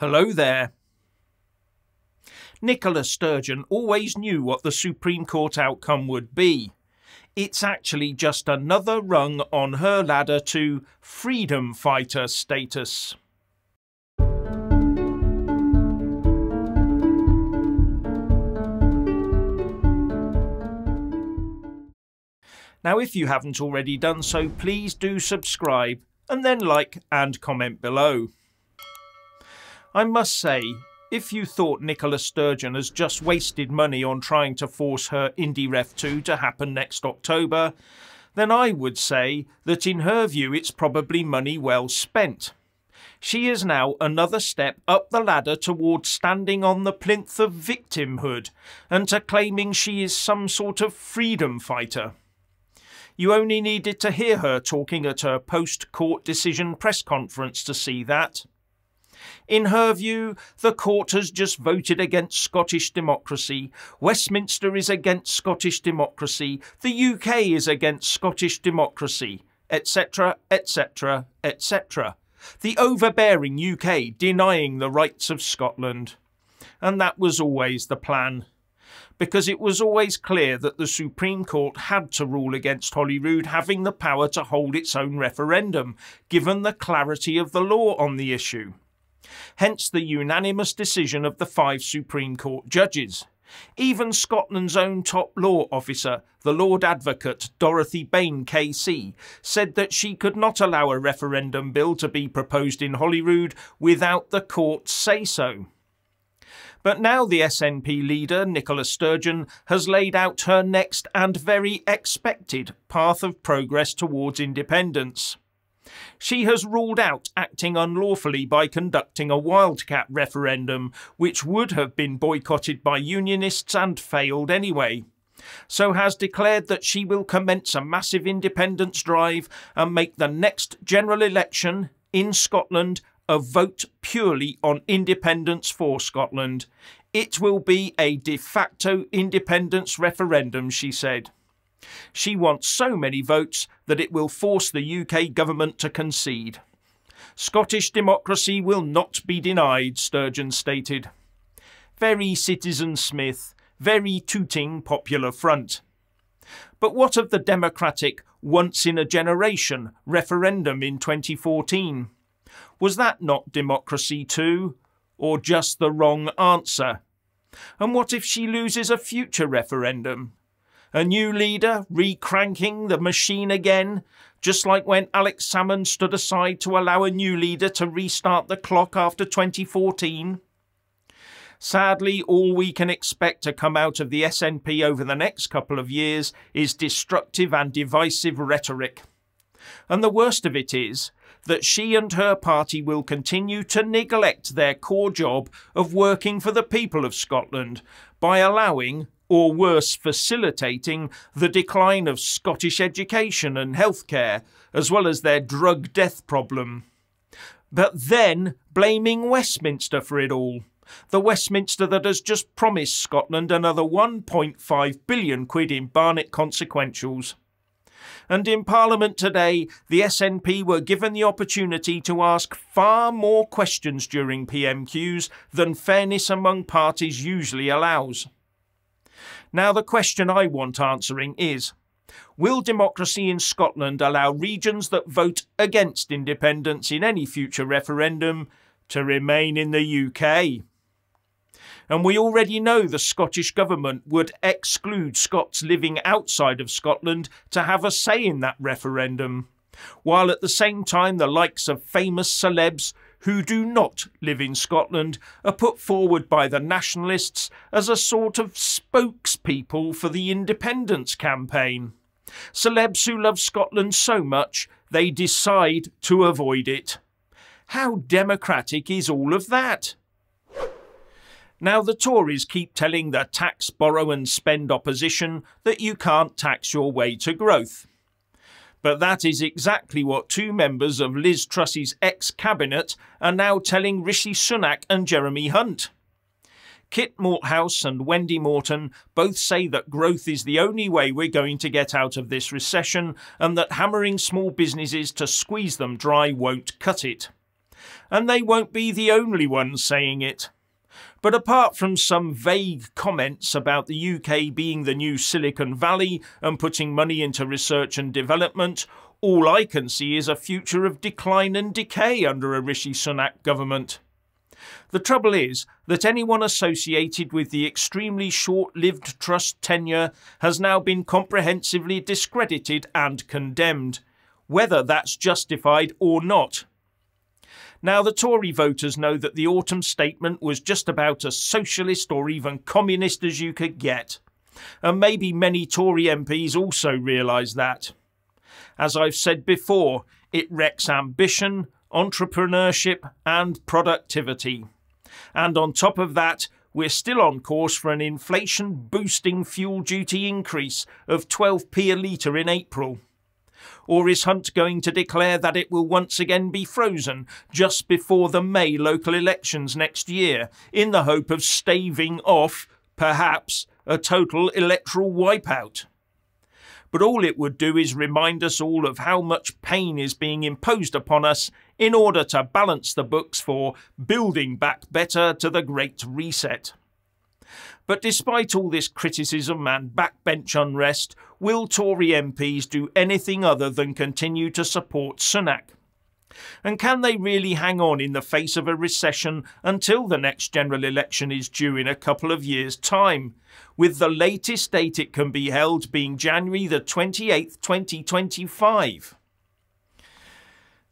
Hello there. Nicola Sturgeon always knew what the Supreme Court outcome would be. It's actually just another rung on her ladder to freedom fighter status. Now, if you haven't already done so, please do subscribe and then like and comment below. I must say, if you thought Nicola Sturgeon has just wasted money on trying to force her IndyRef2 to happen next October, then I would say that in her view it's probably money well spent. She is now another step up the ladder towards standing on the plinth of victimhood and to claiming she is some sort of freedom fighter. You only needed to hear her talking at her post-court decision press conference to see that. In her view, the court has just voted against Scottish democracy, Westminster is against Scottish democracy, the UK is against Scottish democracy, etc, etc, etc. The overbearing UK denying the rights of Scotland. And that was always the plan. Because it was always clear that the Supreme Court had to rule against Holyrood having the power to hold its own referendum, given the clarity of the law on the issue. Hence the unanimous decision of the 5 Supreme Court judges. Even Scotland's own top law officer, the Lord Advocate Dorothy Bain KC, said that she could not allow a referendum bill to be proposed in Holyrood without the court's say-so. But now the SNP leader, Nicola Sturgeon, has laid out her next and very expected path of progress towards independence. She has ruled out acting unlawfully by conducting a wildcat referendum, which would have been boycotted by unionists and failed anyway. So has declared that she will commence a massive independence drive and make the next general election in Scotland a vote purely on independence for Scotland. It will be a de facto independence referendum, she said. She wants so many votes that it will force the UK government to concede. Scottish democracy will not be denied, Sturgeon stated. Very Citizen Smith, very tooting Popular Front. But what of the democratic once-in-a-generation referendum in 2014? Was that not democracy too, or just the wrong answer? And what if she loses a future referendum? A new leader re-cranking the machine again, just like when Alex Salmond stood aside to allow a new leader to restart the clock after 2014? Sadly, all we can expect to come out of the SNP over the next couple of years is destructive and divisive rhetoric. And the worst of it is that she and her party will continue to neglect their core job of working for the people of Scotland by allowing, or worse, facilitating, the decline of Scottish education and healthcare, as well as their drug death problem. But then blaming Westminster for it all. The Westminster that has just promised Scotland another £1.5 billion in Barnett consequentials. And in Parliament today, the SNP were given the opportunity to ask far more questions during PMQs than fairness among parties usually allows. Now, the question I want answering is, will democracy in Scotland allow regions that vote against independence in any future referendum to remain in the UK? And we already know the Scottish government would exclude Scots living outside of Scotland to have a say in that referendum, while at the same time the likes of famous celebs who do not live in Scotland are put forward by the nationalists as a sort of spokespeople for the independence campaign. Celebs who love Scotland so much they decide to avoid it. How democratic is all of that? Now, the Tories keep telling the tax, borrow and spend opposition that you can't tax your way to growth. But that is exactly what 2 members of Liz Truss's ex-cabinet are now telling Rishi Sunak and Jeremy Hunt. Kit Malthouse and Wendy Morton both say that growth is the only way we're going to get out of this recession and that hammering small businesses to squeeze them dry won't cut it. and they won't be the only ones saying it. But apart from some vague comments about the UK being the new Silicon Valley and putting money into research and development, all I can see is a future of decline and decay under a Rishi Sunak government. The trouble is that anyone associated with the extremely short-lived trust tenure has now been comprehensively discredited and condemned, whether that's justified or not. Now, the Tory voters know that the autumn statement was just about as socialist or even communist as you could get. And maybe many Tory MPs also realise that. As I've said before, it wrecks ambition, entrepreneurship and productivity. And on top of that, we're still on course for an inflation-boosting fuel duty increase of 12p a litre in April. Or is Hunt going to declare that it will once again be frozen just before the May local elections next year, in the hope of staving off, perhaps, a total electoral wipeout? But all it would do is remind us all of how much pain is being imposed upon us in order to balance the books for building back better to the Great Reset. But despite all this criticism and backbench unrest, will Tory MPs do anything other than continue to support Sunak? And can they really hang on in the face of a recession until the next general election is due in a couple of years' time, with the latest date it can be held being January the 28th, 2025?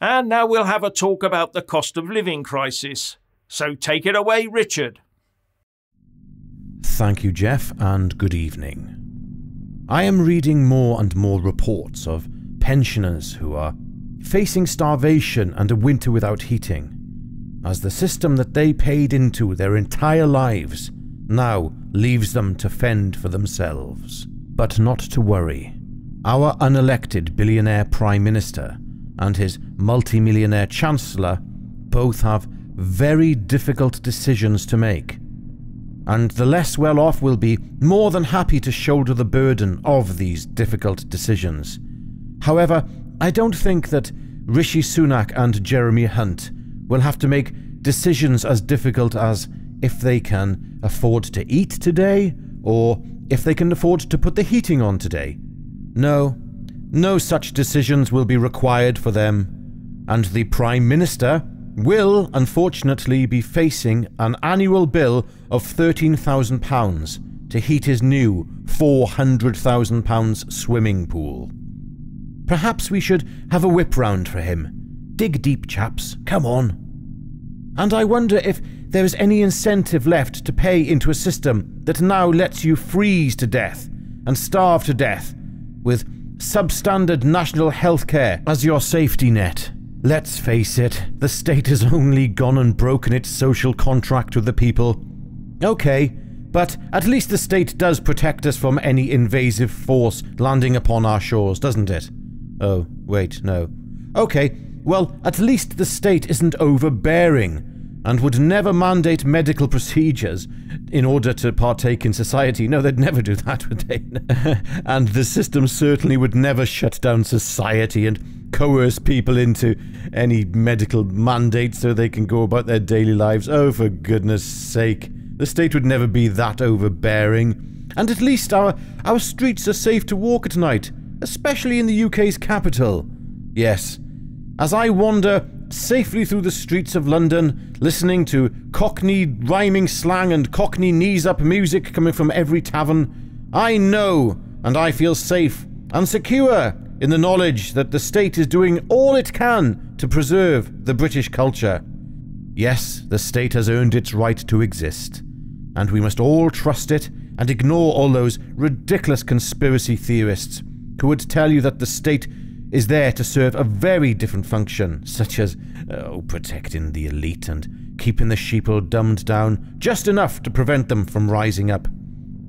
And now we'll have a talk about the cost of living crisis. So take it away, Richard. Thank you, Jeff, and good evening. I am reading more and more reports of pensioners who are facing starvation and a winter without heating, as the system that they paid into their entire lives now leaves them to fend for themselves. But not to worry. Our unelected billionaire Prime Minister and his multimillionaire Chancellor both have very difficult decisions to make, and the less well-off will be more than happy to shoulder the burden of these difficult decisions. However, I don't think that Rishi Sunak and Jeremy Hunt will have to make decisions as difficult as if they can afford to eat today or if they can afford to put the heating on today. No such decisions will be required for them, and the Prime Minister will unfortunately be facing an annual bill of £13,000 to heat his new £400,000 swimming pool. Perhaps we should have a whip round for him. Dig deep, chaps, come on. And I wonder if there is any incentive left to pay into a system that now lets you freeze to death and starve to death with substandard national healthcare as your safety net. Let's face it, the state has only gone and broken its social contract with the people. Okay, but at least the state does protect us from any invasive force landing upon our shores, doesn't it? Oh, wait, no. Okay, well, at least the state isn't overbearing and would never mandate medical procedures in order to partake in society. No, they'd never do that, would they? And the system certainly would never shut down society and coerce people into any medical mandate so they can go about their daily lives. Oh, for goodness sake. The state would never be that overbearing. And at least our streets are safe to walk at night, especially in the UK's capital. Yes, as I wander safely through the streets of London, listening to Cockney rhyming slang and Cockney knees-up music coming from every tavern, I know and I feel safe and secure in the knowledge that the state is doing all it can to preserve the British culture. Yes, the state has earned its right to exist, and we must all trust it and ignore all those ridiculous conspiracy theorists who would tell you that the state is there to serve a very different function, such as protecting the elite and keeping the sheeple dumbed down just enough to prevent them from rising up.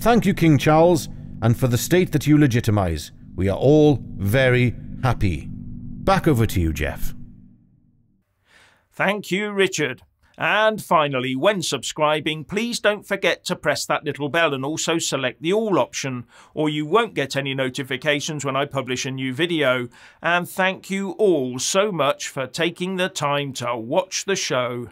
Thank you, King Charles, and for the state that you legitimise. We are all very happy. Back over to you, Jeff. Thank you, Richard. And finally, when subscribing, please don't forget to press that little bell and also select the all option, or you won't get any notifications when I publish a new video. And thank you all so much for taking the time to watch the show.